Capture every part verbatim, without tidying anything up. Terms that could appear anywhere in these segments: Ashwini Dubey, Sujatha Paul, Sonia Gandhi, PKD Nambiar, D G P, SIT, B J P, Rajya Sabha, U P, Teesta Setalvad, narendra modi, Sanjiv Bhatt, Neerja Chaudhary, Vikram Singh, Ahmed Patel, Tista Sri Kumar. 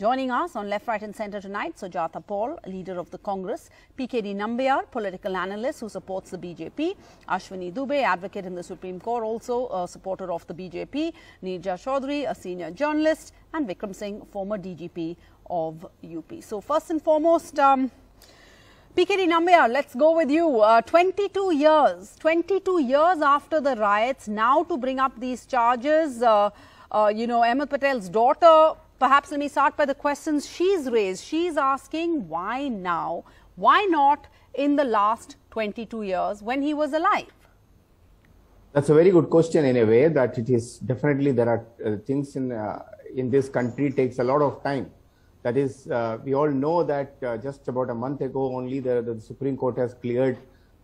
Joining us on Left, Right and Centre tonight, Sujatha Paul, leader of the Congress, P K D Nambiar, political analyst who supports the B J P, Ashwini Dubey, advocate in the Supreme Court, also a supporter of the B J P, Neerja Chaudhary, a senior journalist, and Vikram Singh, former D G P of U P. So first and foremost, um, P K D Nambiar, let's go with you. Uh, twenty-two years, twenty-two years after the riots, now to bring up these charges, uh, uh, you know, Ahmed Patel's daughter. Perhaps let me start by the questions she's raised. She's asking why now? Why not in the last twenty-two years when he was alive? That's a very good question in a way that it is definitely there are uh, things in, uh, in this country takes a lot of time. That is, uh, we all know that uh, just about a month ago only the, the Supreme Court has cleared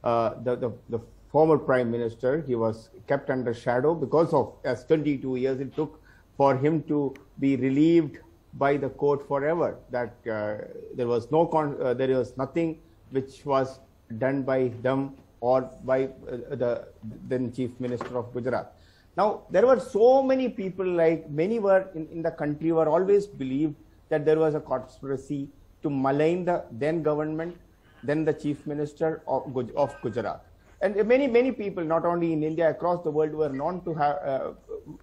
uh, the, the, the former Prime Minister. He was kept under shadow because of as twenty-two years it took for him to be relieved by the court forever, that uh, there was no con uh, there was nothing which was done by them or by uh, the then Chief Minister of Gujarat. Now there were so many people, like many were in, in the country were always believed that there was a conspiracy to malign the then government, then the Chief Minister of, Guj of Gujarat. And many, many people, not only in India, across the world, were known to have uh,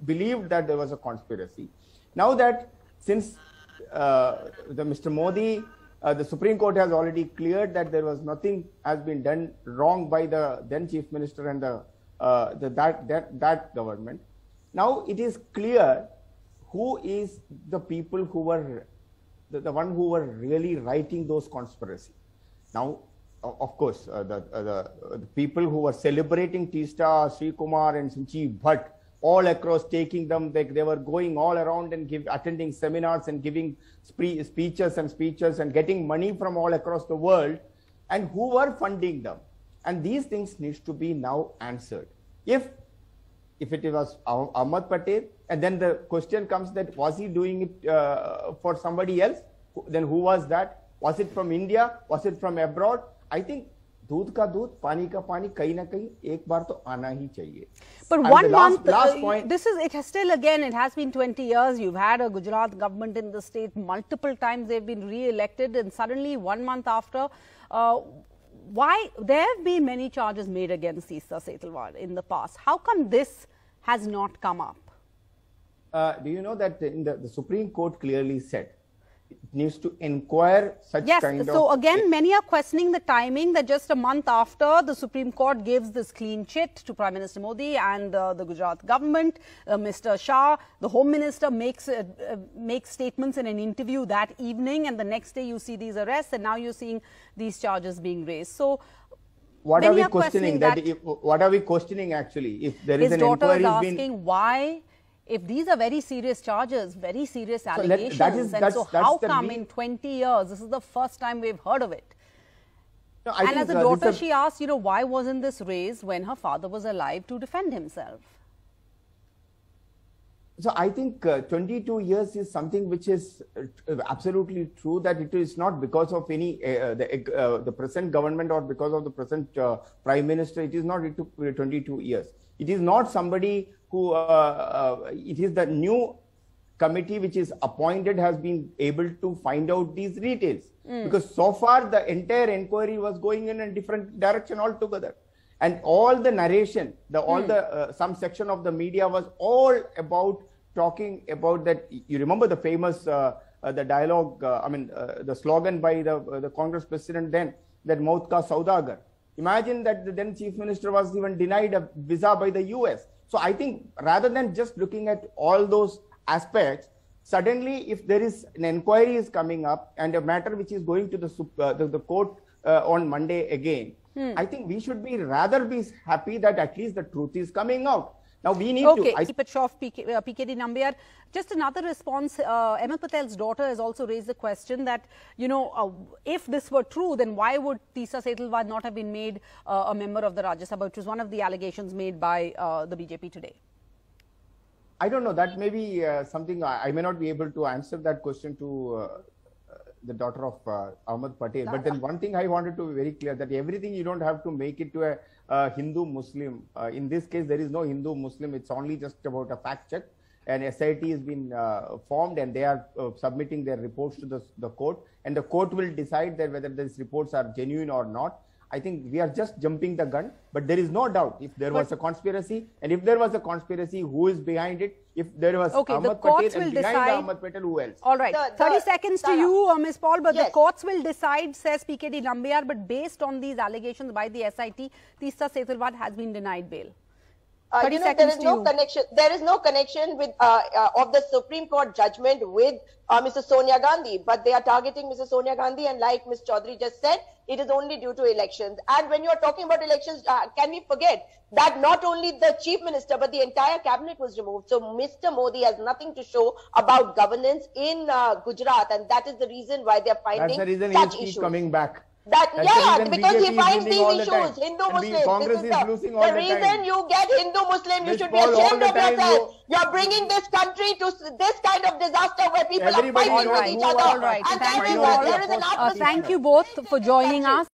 believed that there was a conspiracy. Now that since uh, the Mister Modi, uh, the Supreme Court has already cleared that there was nothing has been done wrong by the then Chief Minister and the, uh, the that, that that government. Now it is clear who is the people who were the, the one who were really writing those conspiracy. Now, of course, uh, the, uh, the, uh, the people who were celebrating Tista, Sri Kumar and Sanjiv Bhatt all across, taking them, they, they were going all around and give, attending seminars and giving spe speeches and speeches and getting money from all across the world, and who were funding them. And these things need to be now answered. If, if it was Ahmed Patel, and then the question comes that was he doing it uh, for somebody else? Then who was that? Was it from India? Was it from abroad? I think दूध का दूध, पानी का पानी, कहीं ना कहीं एक बार तो आना ही चाहिए. But one month, this is it has still again. It has been twenty years. You've had a Gujarat government in the state multiple times. They've been re-elected, and suddenly one month after, uh, why there have been many charges made against Teesta Setalvad in the past? How come this has not come up? Uh, do you know that in the, the Supreme Court clearly said? Needs to inquire such yes, kind so of... Yes, so again, many are questioning the timing that just a month after the Supreme Court gives this clean chit to Prime Minister Modi and uh, the Gujarat government, uh, Mister Shah, the Home Minister makes, uh, uh, makes statements in an interview that evening, and the next day you see these arrests, and now you're seeing these charges being raised. So, what are we are questioning? questioning that, that if, what are we questioning actually? If there is an inquiry... His daughter is asking been... why... If these are very serious charges, very serious allegations, so that, that is, and so how come in twenty years, this is the first time we've heard of it? No, I and think, as a daughter, uh, she asked, you know, why wasn't this raised when her father was alive to defend himself? So I think uh, twenty-two years is something which is uh, absolutely true, that it is not because of any, uh, the, uh, the present government or because of the present uh, Prime Minister, it is not, it took twenty-two years. It is not somebody who, uh, uh, it is the new committee which is appointed has been able to find out these details. Mm. Because so far the entire inquiry was going in a different direction altogether. And all the narration, the, all mm. the, uh, some section of the media was all about talking about that. You remember the famous, uh, uh, the dialogue, uh, I mean, uh, the slogan by the, uh, the Congress president then, that Maut ka Saudagar. Imagine that the then Chief Minister was even denied a visa by the U S. So I think rather than just looking at all those aspects, suddenly if there is an inquiry is coming up and a matter which is going to the, uh, the, the court uh, on Monday again, hmm. I think we should be rather be happy that at least the truth is coming out. Now we need okay, to... Okay, keep it short, P K D Nambiar. Just another response, uh, Ahmed Patel's daughter has also raised the question that, you know, uh, if this were true, then why would Teesta Setalvad not have been made uh, a member of the Rajya Sabha, which was one of the allegations made by uh, the B J P today? I don't know. That may be uh, something I, I may not be able to answer that question to uh, the daughter of uh, Ahmed Patel. But then one thing I wanted to be very clear, that everything you don't have to make it to a uh, Hindu Muslim. Uh, in this case, there is no Hindu Muslim. It's only just about a fact check. an S I T has been uh, formed, and they are uh, submitting their reports to the, the court, and the court will decide that whether these reports are genuine or not. I think we are just jumping the gun, but there is no doubt if there was a conspiracy, and if there was a conspiracy, who is behind it? If there was okay, Ahmed the courts Patel will and decide. Behind Ahmed Patel, who else? All right, the, the, thirty seconds to you, uh, Miz Paul, but yes. the courts will decide, says P K D Nambiar, but based on these allegations by the S I T, Teesta Setalvad has been denied bail. Uh, you know, there is no you. connection. There is no connection with uh, uh, of the Supreme Court judgment with uh, Missus Sonia Gandhi, but they are targeting Missus Sonia Gandhi, and like Miz Chaudhary just said, it is only due to elections. And when you are talking about elections, uh, can we forget that not only the chief minister but the entire cabinet was removed? So Mister Modi has nothing to show about governance in uh, Gujarat, and that is the reason why they are finding such issues. That's the reason he is coming back. That, yeah, because B J P he finds these issues, the Hindu Muslim. Congress this is, is losing the, all the, the reason time. You get Hindu Muslim, you should be ashamed of yourself. You are bringing this country to this kind of disaster where people Everybody are fighting with right, each other. Right, and that is why there is an opportunity. Thank you both for joining us.